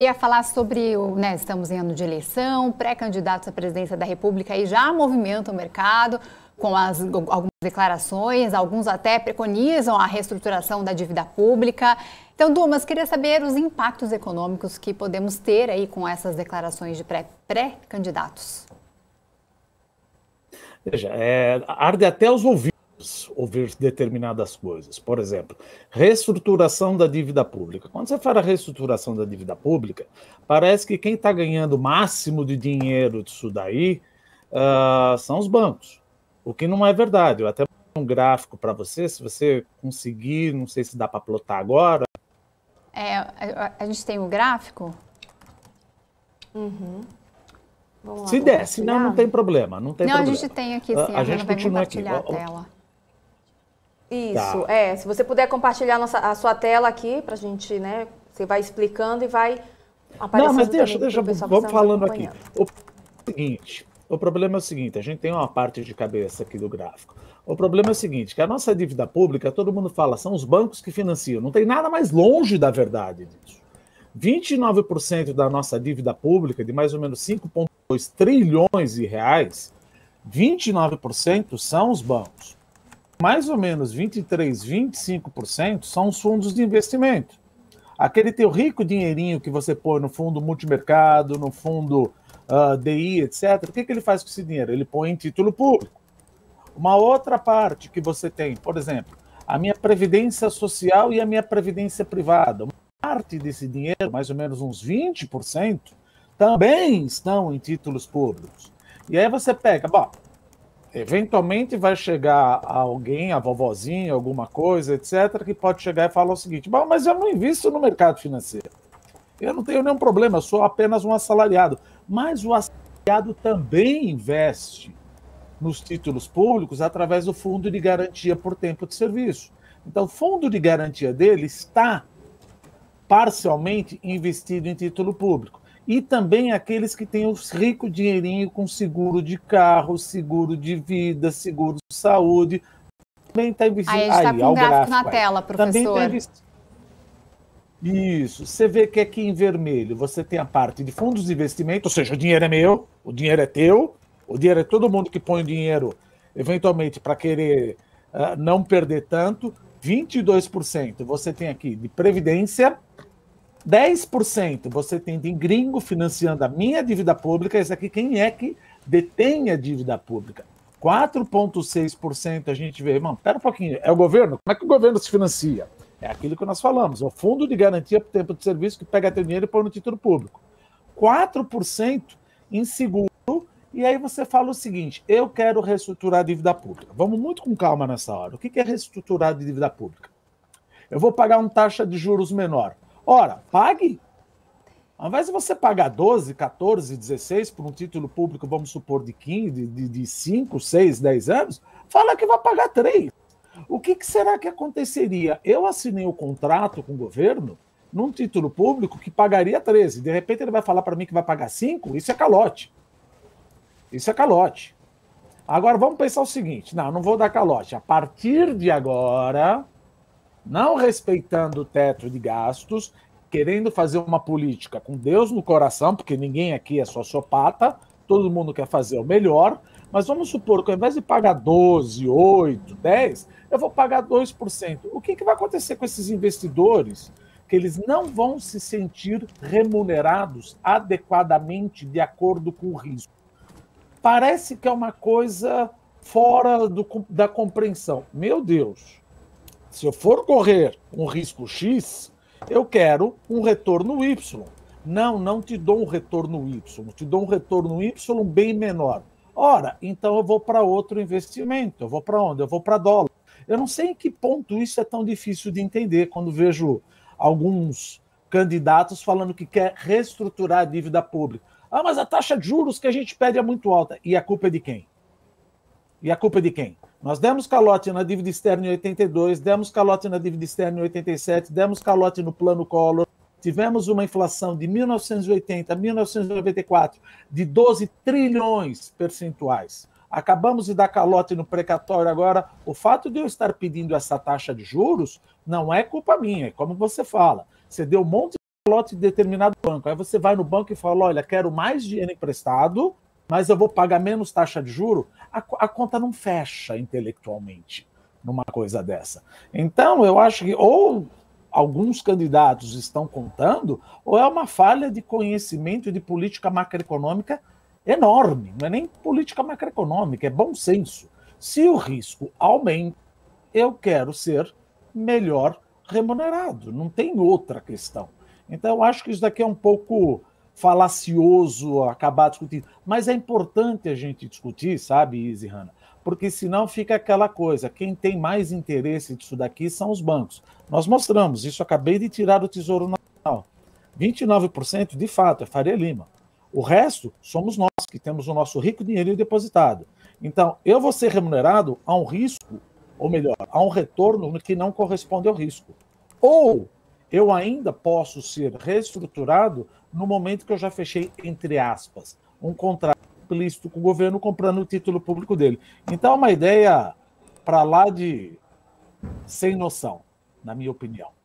Queria falar sobre, né, estamos em ano de eleição, pré-candidatos à presidência da República aí já movimentam o mercado com algumas declarações, alguns até preconizam a reestruturação da dívida pública. Então, Dumas, queria saber os impactos econômicos que podemos ter aí com essas declarações de pré-candidatos. Veja, arde até os ouvidos ouvir determinadas coisas. Por exemplo, reestruturação da dívida pública. Quando você fala reestruturação da dívida pública, parece que quem está ganhando o máximo de dinheiro disso daí são os bancos, o que não é verdade. Eu até vou um gráfico para você, se você conseguir, não sei se dá para plotar agora. A gente tem um gráfico? Uhum. Lá, se der, se não, não tem problema. Não tem problema. A gente tem aqui, sim. A gente vai compartilhar aqui. A tela. Isso, tá. Se você puder compartilhar a sua tela aqui, para a gente, né, você vai explicando e vai aparecendo. Não, mas deixa, vamos falando aqui. O problema é o seguinte, a gente tem uma parte de cabeça aqui do gráfico. O problema é o seguinte, que a nossa dívida pública, todo mundo fala, são os bancos que financiam. Não tem nada mais longe da verdade disso. 29% da nossa dívida pública, de mais ou menos 5,2 trilhões de reais, 29% são os bancos. Mais ou menos 23%, 25% são os fundos de investimento. Aquele teu rico dinheirinho que você põe no fundo multimercado, no fundo DI, etc. O que que ele faz com esse dinheiro? Ele põe em título público. Uma outra parte que você tem, por exemplo, a minha previdência social e a minha previdência privada. Uma parte desse dinheiro, mais ou menos uns 20%, também estão em títulos públicos. E aí você pega, bom, eventualmente vai chegar alguém, a vovozinha, alguma coisa, etc., que pode chegar e falar o seguinte, bom, mas eu não invisto no mercado financeiro. Eu não tenho nenhum problema, eu sou apenas um assalariado. Mas o assalariado também investe nos títulos públicos através do fundo de garantia por tempo de serviço. Então, o fundo de garantia dele está parcialmente investido em título público. E também aqueles que têm os ricos dinheirinho com seguro de carro, seguro de vida, seguro de saúde. Também está investido. Aí a gente está com um gráfico na tela, professor. Isso. Você vê que aqui em vermelho você tem a parte de fundos de investimento, ou seja, o dinheiro é meu, o dinheiro é teu, o dinheiro é todo mundo que põe o dinheiro, eventualmente, para querer não perder tanto. 22% você tem aqui de previdência. 10% você tem de gringo financiando a minha dívida pública. Esse aqui, quem é que detém a dívida pública? 4,6% a gente vê. Irmão, pera um pouquinho. É o governo? Como é que o governo se financia? É aquilo que nós falamos. É o fundo de garantia por tempo de serviço que pega teu dinheiro e põe no título público. 4% em seguro. E aí você fala o seguinte, eu quero reestruturar a dívida pública. Vamos muito com calma nessa hora. O que é reestruturar a dívida pública? Eu vou pagar uma taxa de juros menor. Ora, pague. Ao invés de você pagar 12, 14, 16 por um título público, vamos supor, de 15, de 5, 6, 10 anos, fala que vai pagar 3. O que será que aconteceria? Eu assinei um contrato com o governo num título público que pagaria 13. De repente ele vai falar para mim que vai pagar 5? Isso é calote. Isso é calote. Agora vamos pensar o seguinte. Não vou dar calote. A partir de agora, não respeitando o teto de gastos, querendo fazer uma política com Deus no coração, porque ninguém aqui é sociopata, todo mundo quer fazer o melhor, mas vamos supor que ao invés de pagar 12, 8, 10, eu vou pagar 2%. O que vai acontecer com esses investidores? Que eles não vão se sentir remunerados adequadamente de acordo com o risco. Parece que é uma coisa fora da compreensão. Meu Deus! Se eu for correr um risco X, eu quero um retorno Y. Não te dou um retorno Y, te dou um retorno Y bem menor. Ora, então eu vou para outro investimento. Eu vou para onde? Eu vou para dólar. Eu não sei em que ponto isso é tão difícil de entender quando vejo alguns candidatos falando que quer reestruturar a dívida pública. Ah, mas a taxa de juros que a gente pede é muito alta. E a culpa é de quem? E a culpa é de quem? Nós demos calote na dívida externa em 82, demos calote na dívida externa em 87, demos calote no plano Collor, tivemos uma inflação de 1980 a 1994 de 12 trilhões percentuais. Acabamos de dar calote no precatório agora. O fato de eu estar pedindo essa taxa de juros não é culpa minha, como você fala. Você deu um monte lote de determinado banco. Aí você vai no banco e fala, olha, quero mais dinheiro emprestado, mas eu vou pagar menos taxa de juros. A conta não fecha intelectualmente numa coisa dessa. Então, eu acho que ou alguns candidatos estão contando, ou é uma falha de conhecimento de política macroeconômica enorme. Não é nem política macroeconômica, é bom senso. Se o risco aumenta, eu quero ser melhor remunerado. Não tem outra questão. Então, eu acho que isso daqui é um pouco falacioso acabar discutindo. Mas é importante a gente discutir, sabe, Isir Hanna? Porque senão fica aquela coisa, quem tem mais interesse disso daqui são os bancos. Nós mostramos, isso acabei de tirar do Tesouro Nacional. 29% de fato é Faria Lima. O resto somos nós, que temos o nosso rico dinheiro depositado. Então, eu vou ser remunerado a um risco, ou melhor, a um retorno que não corresponde ao risco. Ou eu ainda posso ser reestruturado no momento que eu já fechei, entre aspas, um contrato implícito com o governo comprando o título público dele. Então, é uma ideia para lá de sem noção, na minha opinião.